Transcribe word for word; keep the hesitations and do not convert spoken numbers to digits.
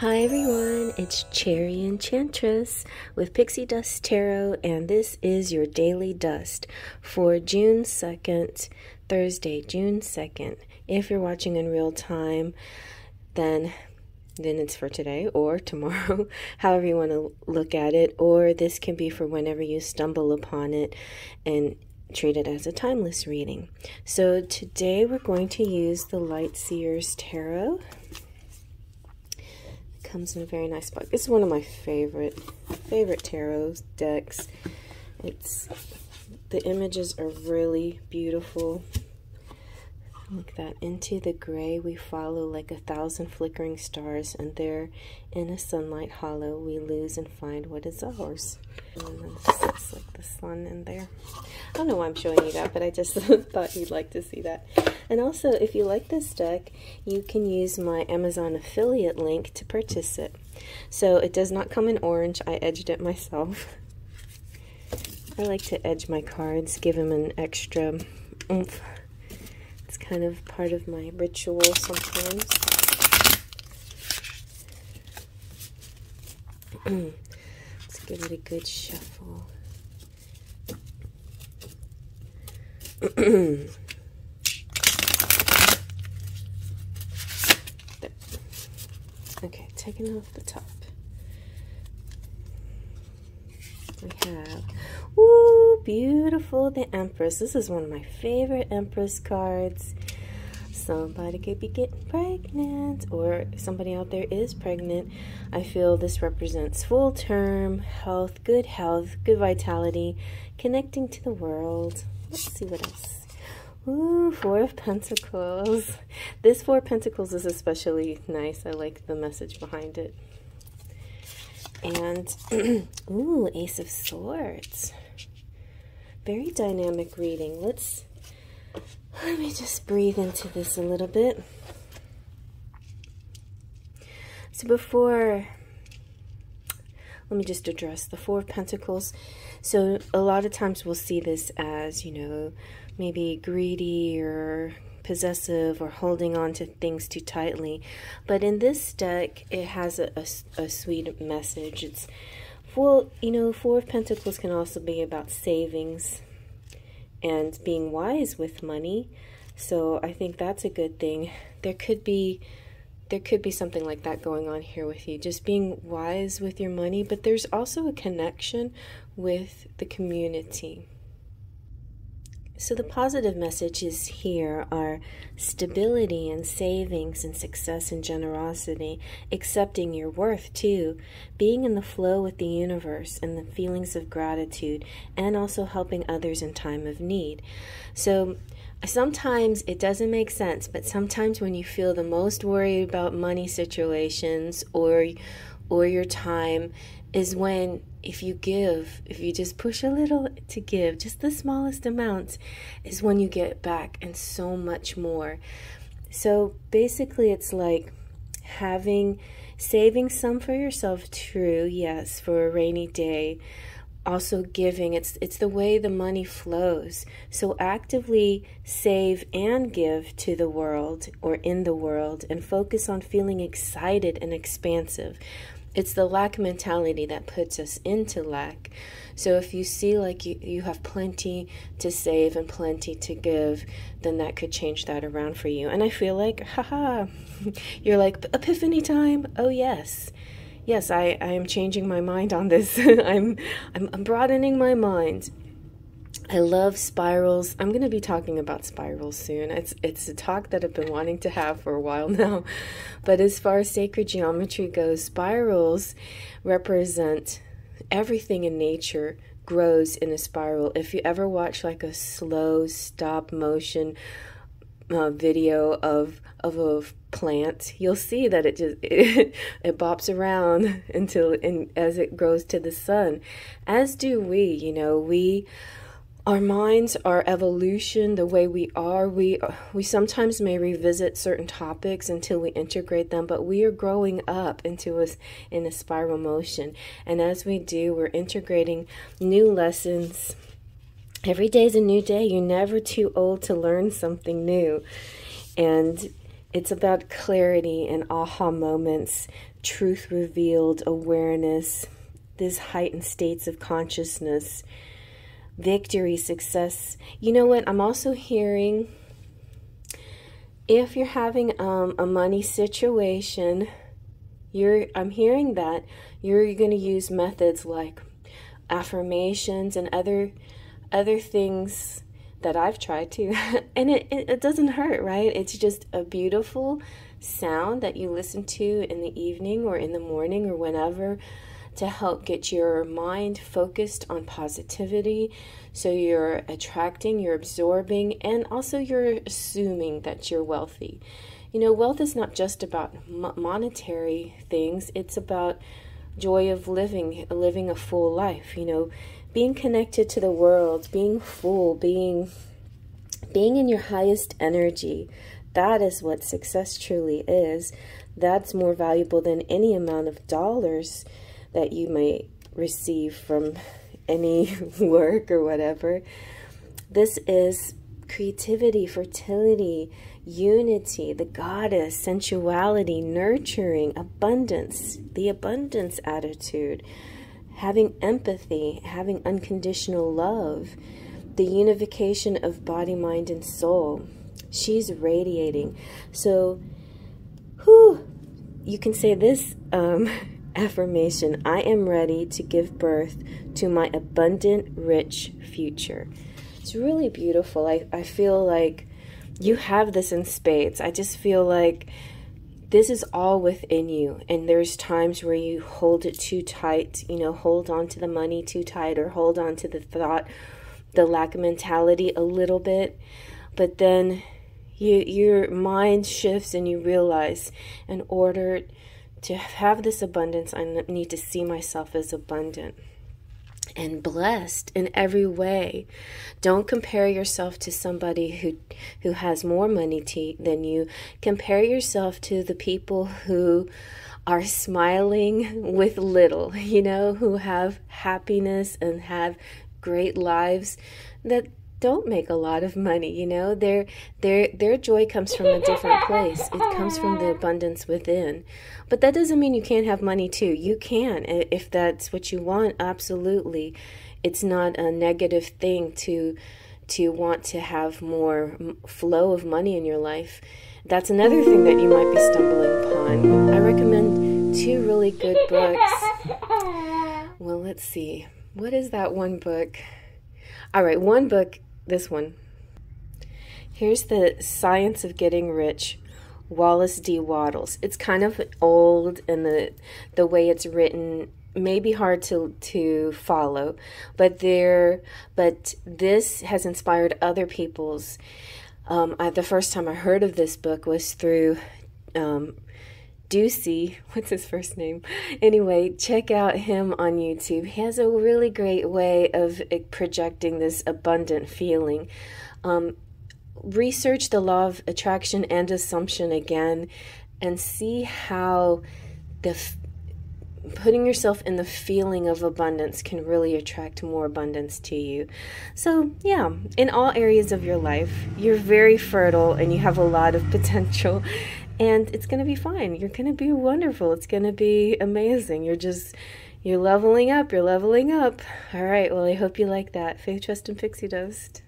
Hi everyone, it's Cherry Enchantress with Pixie Dust Tarot, and this is your daily dust for June second, Thursday, June second. If you're watching in real time, then then it's for today or tomorrow, however you want to look at it, or this can be for whenever you stumble upon it and treat it as a timeless reading. So today we're going to use the Lightseer's Tarot. Comes in a very nice book. It's one of my favorite favorite tarot decks. It's the images are really beautiful. Look at that. Into the gray we follow like a thousand flickering stars, and there in a sunlight hollow we lose and find what is ours. And then it's like the sun in there. I don't know why I'm showing you that, but I just thought you'd like to see that. And also, if you like this deck, you can use my Amazon affiliate link to purchase it. So it does not come in orange. I edged it myself. I like to edge my cards, give them an extra oomph. It's kind of part of my ritual sometimes. Let's give it a good shuffle. Okay, taking it off the top. We have, ooh, beautiful, the Empress. This is one of my favorite Empress cards. Somebody could be getting pregnant, or somebody out there is pregnant. I feel this represents full term, health, good health, good vitality, connecting to the world. Let's see what else. Ooh, Four of Pentacles. This Four of Pentacles is especially nice. I like the message behind it. And, ooh, Ace of Swords. Very dynamic reading. Let's, let me just breathe into this a little bit. So before, let me just address the Four of Pentacles. So a lot of times we'll see this as, you know, maybe greedy or possessive or holding on to things too tightly. But in this deck, it has a, a, a sweet message. It's full, you know, Four of Pentacles can also be about savings and being wise with money. So I think that's a good thing. There could be There could be something like that going on here with you, just being wise with your money, but there's also a connection with the community. So the positive messages here are stability and savings and success and generosity, accepting your worth too, being in the flow with the universe and the feelings of gratitude, and also helping others in time of need. So sometimes it doesn't make sense, but sometimes when you feel the most worried about money situations or or your time is when, if you give, if you just push a little to give, just the smallest amount, is when you get back and so much more. So basically it's like having, saving some for yourself, true, yes, for a rainy day. Also giving, it's it's the way the money flows. So actively save and give to the world or in the world, and focus on feeling excited and expansive. It's the lack mentality that puts us into lack. So if you see like you, you have plenty to save and plenty to give, then that could change that around for you. And I feel like, haha, you're like, epiphany time, oh yes. Yes, I, I am changing my mind on this. I'm, I'm I'm broadening my mind. I love spirals. I'm going to be talking about spirals soon. It's it's a talk that I've been wanting to have for a while now. But as far as sacred geometry goes, spirals represent everything in nature grows in a spiral. If you ever watch like a slow stop motion Uh, video of of a plant, you'll see that it just it, it bops around until in as it grows to the sun. As do we, you know, we our minds, our evolution, the way we are. We we sometimes may revisit certain topics until we integrate them, but we are growing up into us in a spiral motion, and as we do, we're integrating new lessons. Every day is a new day. You're never too old to learn something new. And It's about clarity and aha moments, truth revealed, awareness, these heightened states of consciousness, victory, success. You know what? I'm also hearing, if you're having um, a money situation, you're I'm hearing that you're going to use methods like affirmations and other other things that I've tried to, and it, it, it doesn't hurt, right? It's just a beautiful sound that you listen to in the evening or in the morning or whenever to help get your mind focused on positivity, so you're attracting, you're absorbing, and also you're assuming that you're wealthy. You know, wealth is not just about monetary things, it's about joy of living, living a full life, you know, being connected to the world, being full, being, being in your highest energy. That is what success truly is. That's more valuable than any amount of dollars that you might receive from any work or whatever. This is creativity, fertility, unity, the goddess, sensuality, nurturing, abundance, the abundance attitude, having empathy, having unconditional love, the unification of body, mind, and soul. She's radiating. So, whew, you can say this um, affirmation: I am ready to give birth to my abundant, rich future. It's really beautiful. I, I feel like you have this in spades. I just feel like this is all within you, and there's times where you hold it too tight, you know, hold on to the money too tight, or hold on to the thought, the lack of mentality a little bit, but then you, your mind shifts and you realize, in order to have this abundance, I need to see myself as abundant and blessed in every way. Don't compare yourself to somebody who who has more money to, than you. Compare yourself to the people who are smiling with little, you know, who have happiness and have great lives that don't make a lot of money, you know. Their their their joy comes from a different place. It comes from the abundance within. But that doesn't mean you can't have money too. You can, if that's what you want, absolutely. It's not a negative thing to to want to have more flow of money in your life. That's another thing that you might be stumbling upon. I recommend two really good books. Well, let's see. What is that one book? All right, one book, this one. Here's The Science of Getting Rich, Wallace D. Wattles. It's kind of old, and the the way it's written may be hard to to follow, but there but this has inspired other people's. Um, I, the first time I heard of this book was through um, Ducey, what's his first name? Anyway, check out him on YouTube. He has a really great way of projecting this abundant feeling. Um, research the law of attraction and assumption again, and see how the f putting yourself in the feeling of abundance can really attract more abundance to you. So yeah, in all areas of your life, you're very fertile and you have a lot of potential. And it's going to be fine. You're going to be wonderful. It's going to be amazing. You're just, you're leveling up. You're leveling up. All right. Well, I hope you like that. Faith, Trust, and Pixie Dust.